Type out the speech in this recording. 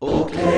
Au clair.